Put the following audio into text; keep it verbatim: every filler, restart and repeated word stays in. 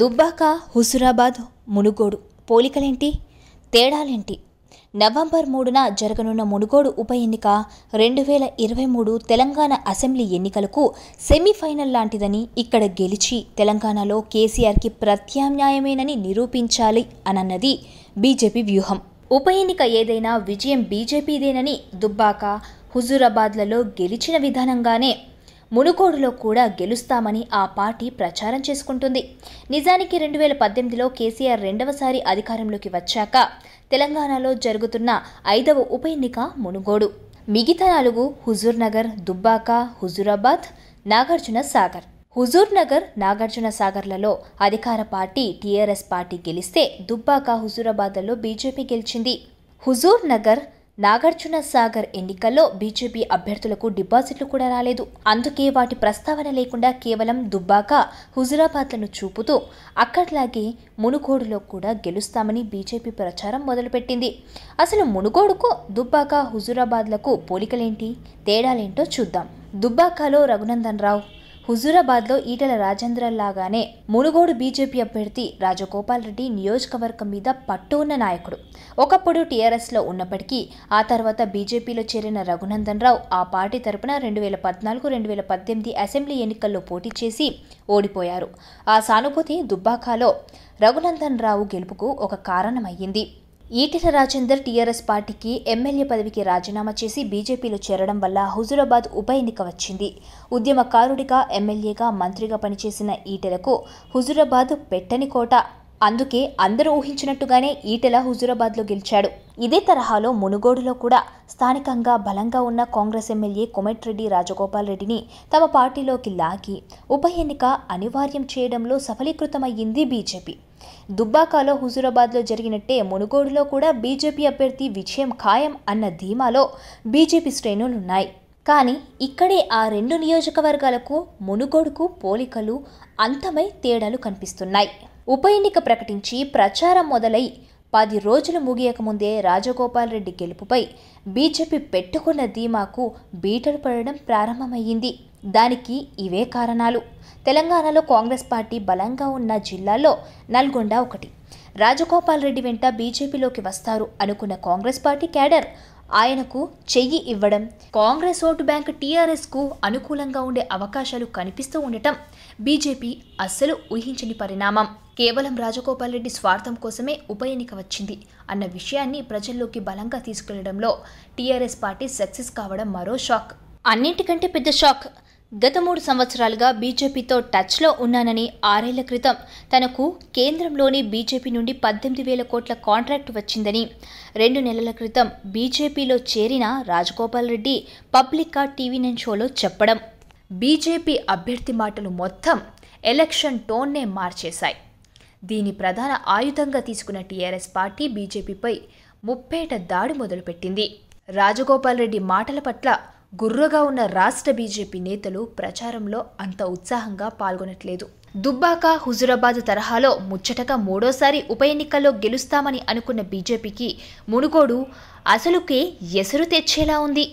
దుబ్బాక హుజూరాబాద్ మునుగోడు పోలికలేంటి తేడాలేంటి? నవంబర్ మూడున జరగనున్న మునుగోడు ఉప ఎన్నిక రెండు వేల ఇరవై మూడు తెలంగాణ అసెంబ్లీ ఎన్నికలకు సెమీఫైనల్ లాంటిదని, ఇక్కడ గెలిచి తెలంగాణలో కేసీఆర్కి ప్రత్యామ్నాయమేనని నిరూపించాలి అనన్నది బీజేపీ వ్యూహం. ఉప ఎన్నిక ఏదైనా విజయం బీజేపీదేనని దుబ్బాక హుజూరాబాద్లలో గెలిచిన విధానంగానే మునుగోడులో కూడా గెలుస్తామని ఆ పార్టీ ప్రచారం చేసుకుంటుంది. నిజానికి రెండు వేల పద్దెనిమిదిలో కేసీఆర్ రెండవసారి అధికారంలోకి వచ్చాక తెలంగాణలో జరుగుతున్న ఐదవ ఉప ఎన్నిక మునుగోడు, మిగతా నాలుగు హుజూర్నగర్, దుబ్బాక, హుజూరాబాద్, నాగార్జున సాగర్. హుజూర్నగర్, నాగార్జున సాగర్లలో అధికార పార్టీ టీఆర్ఎస్ పార్టీ గెలిస్తే, దుబ్బాక హుజూరాబాద్లలో బీజేపీ గెలిచింది. హుజూర్నగర్, నాగార్జున సాగర్ ఎన్నికల్లో బీజేపీ అభ్యర్థులకు డిపాజిట్లు కూడా రాలేదు. అందుకే వాటి ప్రస్తావన లేకుండా కేవలం దుబ్బాక హుజూరాబాద్లను చూపుతూ అక్కట్లాగే మునుగోడులో కూడా గెలుస్తామని బీజేపీ ప్రచారం మొదలుపెట్టింది. అసలు మునుగోడుకు దుబ్బాక హుజూరాబాద్లకు పోలికలేంటి, తేడాలేంటో చూద్దాం. దుబ్బాకలో రఘునందన్ రావు, హుజూరాబాద్లో ఈటెల రాజేంద్ర లాగానే మునుగోడు బీజేపీ అభ్యర్థి రాజగోపాల్ రెడ్డి నియోజకవర్గం మీద పట్టు ఉన్న నాయకుడు. ఒకప్పుడు టీఆర్ఎస్లో ఉన్నప్పటికీ ఆ తర్వాత బీజేపీలో చేరిన రఘునందన్ రావు ఆ పార్టీ తరపున రెండు వేల పద్నాలుగు రెండు వేల పద్దెనిమిది అసెంబ్లీ ఎన్నికల్లో పోటీ చేసి ఓడిపోయారు. ఆ సానుభూతి దుబ్బాకలో రఘునందన్ రావు గెలుపుకు ఒక కారణమయ్యింది. ఈటెల రాజేందర్ టీఆర్ఎస్ పార్టీకి ఎమ్మెల్యే పదవికి రాజీనామా చేసి బీజేపీలో చేరడం వల్ల హుజూరాబాద్ ఉప ఎన్నిక వచ్చింది. ఉద్యమకారుడిగా, ఎమ్మెల్యేగా, మంత్రిగా పనిచేసిన ఈటెలకు హుజూరాబాద్ పెట్టని కోట. అందుకే అందరూ ఊహించినట్టుగానే ఈటెల హుజూరాబాద్లో గెలిచాడు. ఇదే తరహాలో మునుగోడులో కూడా స్థానికంగా బలంగా ఉన్న కాంగ్రెస్ ఎమ్మెల్యే కోమటిరెడ్డి రాజగోపాల్ రెడ్డిని తమ పార్టీలోకి లాగి ఉప ఎన్నిక అనివార్యం చేయడంలో సఫలీకృతమయ్యింది బీజేపీ. దుబ్బాకలో హుజూరాబాద్లో జరిగినట్టే మునుగోడులో కూడా బీజేపీ అభ్యర్థి విజయం ఖాయం అన్న ధీమాలో బీజేపీ శ్రేణులున్నాయి. కానీ ఇక్కడే ఆ రెండు నియోజకవర్గాలకు, మునుగోడుకు పోలికలు అంతమై తేడాలు కనిపిస్తున్నాయి. ఉప ఎన్నిక ప్రకటించి ప్రచారం మొదలై పది రోజులు ముగియకముందే రాజగోపాల్ రెడ్డి గెలుపుపై బీజేపీ పెట్టుకున్న ధీమాకు బీటలు పడడం ప్రారంభమయ్యింది. దానికి ఇవే కారణాలు. తెలంగాణలో కాంగ్రెస్ పార్టీ బలంగా ఉన్న జిల్లాల్లో నల్గొండ ఒకటి. రాజగోపాల్ రెడ్డి వెంట బీజేపీలోకి వస్తారు అనుకున్న కాంగ్రెస్ పార్టీ క్యాడర్ ఆయనకు చెయ్యి ఇవ్వడం, కాంగ్రెస్ ఓటు బ్యాంక్ టీఆర్ఎస్కు అనుకూలంగా ఉండే అవకాశాలు కనిపిస్తూ ఉండటం బీజేపీ అస్సలు ఊహించని పరిణామం. కేవలం రాజగోపాల్ రెడ్డి స్వార్థం కోసమే ఉప ఎన్నిక వచ్చింది అన్న విషయాన్ని ప్రజల్లోకి బలంగా తీసుకెళ్లడంలో టీఆర్ఎస్ పార్టీ సక్సెస్ కావడం మరో షాక్. అన్నింటికంటే పెద్ద షాక్, గత మూడు సంవత్సరాలుగా బీజేపీతో టచ్లో ఉన్నానని ఆరేళ్ల క్రితం తనకు కేంద్రంలోని బీజేపీ నుండి పద్దెనిమిది వేల కోట్ల కాంట్రాక్ట్ వచ్చిందని, రెండు నెలల క్రితం బీజేపీలో చేరిన Rajagopal Reddy public TV nine షోలో చెప్పడం బీజేపీ అభ్యర్థి మాటలు మొత్తం ఎలక్షన్ టోన్నే మార్చేశాయి. దీని ప్రధాన ఆయుధంగా తీసుకున్న టీఆర్ఎస్ పార్టీ బీజేపీపై ముప్పేట దాడి మొదలుపెట్టింది. రాజగోపాల్ రెడ్డి మాటల పట్ల గుర్రగా ఉన్న రాష్ట్ర బీజేపీ నేతలు ప్రచారంలో అంత ఉత్సాహంగా పాల్గొనట్లేదు. దుబ్బాక హుజూరాబాద్ తరహాలో ముచ్చటగా మూడోసారి ఉప ఎన్నికల్లో గెలుస్తామని అనుకున్న బీజేపీకి మునుగోడు అసలుకే ఎసురు తెచ్చేలా ఉంది.